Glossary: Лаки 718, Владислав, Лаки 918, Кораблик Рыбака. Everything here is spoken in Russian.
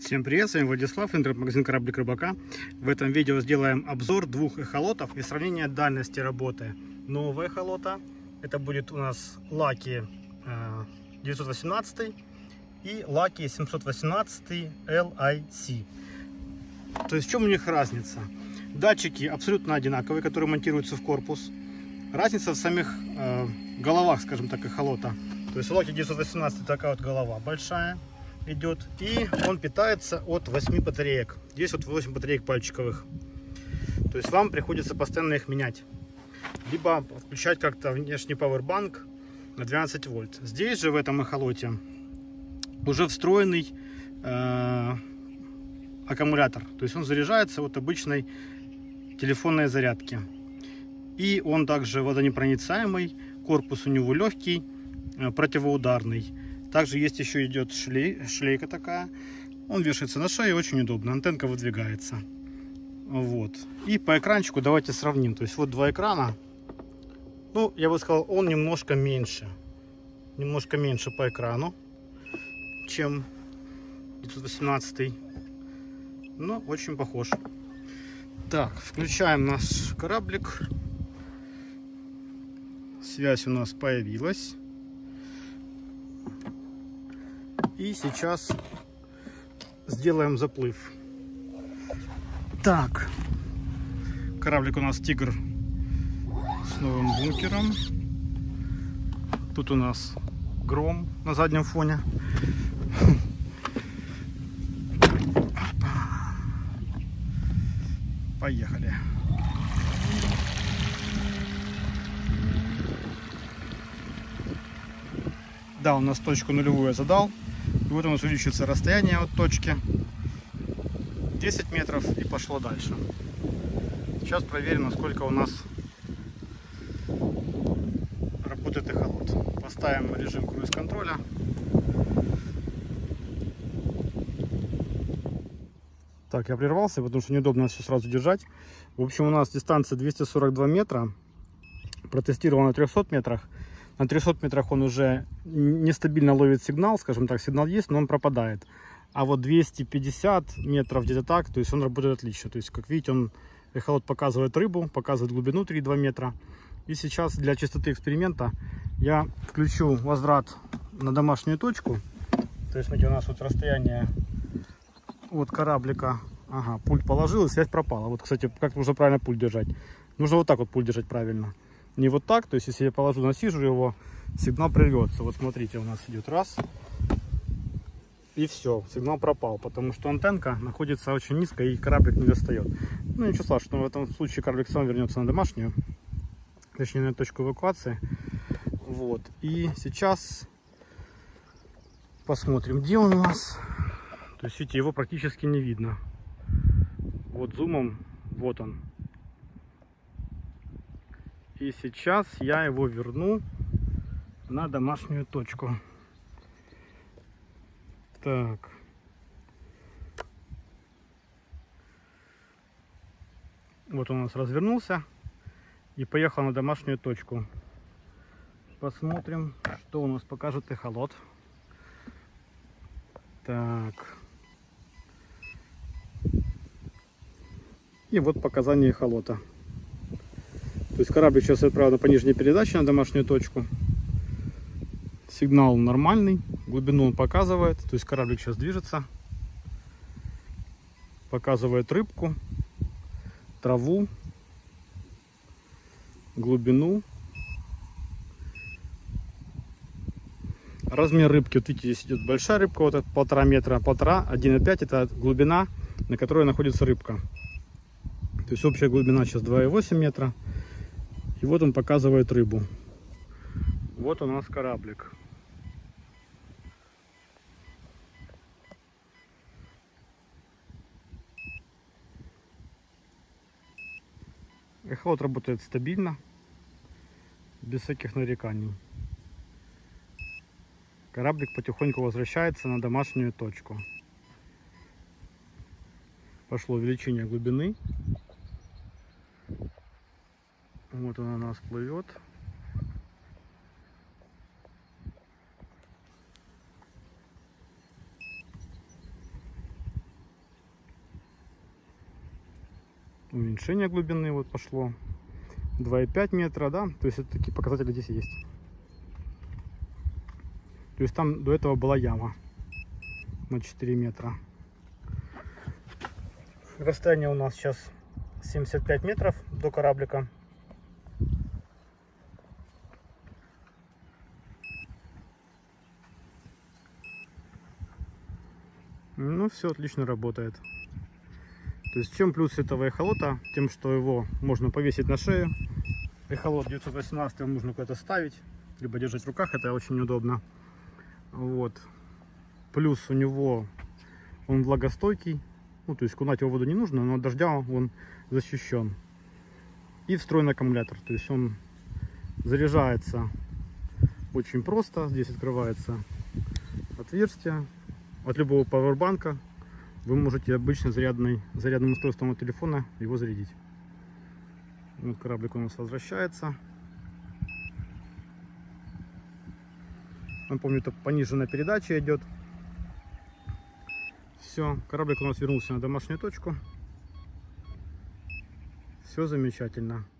Всем привет, с вами Владислав, интернет-магазин Кораблик Рыбака. В этом видео сделаем обзор двух эхолотов и сравнение дальности работы нового эхолота. Это будет у нас Лаки 918 и Лаки 718-lic. То есть в чем у них разница? Датчики абсолютно одинаковые, которые монтируются в корпус. Разница в самих головах, скажем так, эхолота. То есть у Лаки 918 такая вот голова большая идет, и он питается от 8 батареек. Здесь вот 8 батареек пальчиковых. То есть вам приходится постоянно их менять. Либо включать как-то внешний пауэрбанк на 12 вольт. Здесь же в этом эхолоте уже встроенный аккумулятор. То есть он заряжается от обычной телефонной зарядки. И он также водонепроницаемый, корпус у него легкий, противоударный. Также есть еще идет шлейка такая. Он вешается на шею, очень удобно. Антенка выдвигается. Вот. И по экранчику давайте сравним. То есть вот два экрана. Ну, я бы сказал, он немножко меньше. Немножко меньше по экрану, чем 918. Но очень похож. Так, включаем наш кораблик. Связь у нас появилась. И сейчас сделаем заплыв. Так, кораблик у нас Тигр с новым бункером. Тут у нас гром на заднем фоне. Поехали. Да, у нас точку нулевую я задал. И вот у нас увеличивается расстояние от точки 10 метров и пошло дальше. Сейчас проверим, насколько у нас работает эхолот. Поставим режим круиз-контроля. Так, я прервался, потому что неудобно все сразу держать. В общем, у нас дистанция 242 метра. Протестировано на 300 метрах. На 300 метрах он уже нестабильно ловит сигнал, скажем так, сигнал есть, но он пропадает. А вот 250 метров где-то так, то есть он работает отлично. То есть, как видите, он, эхолот показывает рыбу, показывает глубину 3,2 метра. И сейчас для чистоты эксперимента я включу возврат на домашнюю точку. То есть, смотрите, у нас вот расстояние от кораблика. Ага, пульт положил и связь пропала. Вот, кстати, как нужно правильно пульт держать? Нужно вот так вот пульт держать правильно. Не вот так, то есть если я положу на сижу его, сигнал прервется. Вот смотрите, у нас идет раз, и все, сигнал пропал, потому что антенка находится очень низко и кораблик не достает. Ну ничего страшного, в этом случае кораблик сам вернется на домашнюю, точнее на точку эвакуации. Вот, и сейчас посмотрим, где он у нас. То есть видите, его практически не видно. Вот зумом, вот он. И сейчас я его верну на домашнюю точку. Так. Вот он у нас развернулся и поехал на домашнюю точку. Посмотрим, что у нас покажет эхолот. Так. И вот показания эхолота. То есть корабль сейчас отправлен по нижней передаче на домашнюю точку. Сигнал нормальный, глубину он показывает. То есть кораблик сейчас движется. Показывает рыбку, траву, глубину. Размер рыбки. Вот видите, здесь идет большая рыбка, вот 1,5 метра, 1,5, 1,5 это глубина, на которой находится рыбка. То есть общая глубина сейчас 2,8 метра. И вот он показывает рыбу. Вот у нас кораблик. Эхолот работает стабильно, без всяких нареканий. Кораблик потихоньку возвращается на домашнюю точку. Пошло увеличение глубины. Вот она у нас плывет. уменьшение глубины вот пошло, 2,5 метра, да, то есть это такие показатели здесь есть. То есть там до этого была яма на 4 метра. Расстояние у нас сейчас 75 метров до кораблика. Ну все отлично работает. То есть чем плюс этого эхолота, тем что его можно повесить на шею. Эхолот 918 нужно куда-то ставить, либо держать в руках, это очень удобно. Вот. Плюс у него он влагостойкий, ну, то есть кунать его в воду не нужно, но от дождя он защищен. И встроенный аккумулятор, то есть он заряжается очень просто. Здесь открывается отверстие от любого пауэрбанка. Вы можете обычно зарядным устройством от телефона его зарядить. Вот кораблик у нас возвращается. Напомню, это пониженная передача идет. Все, кораблик у нас вернулся на домашнюю точку. Все замечательно.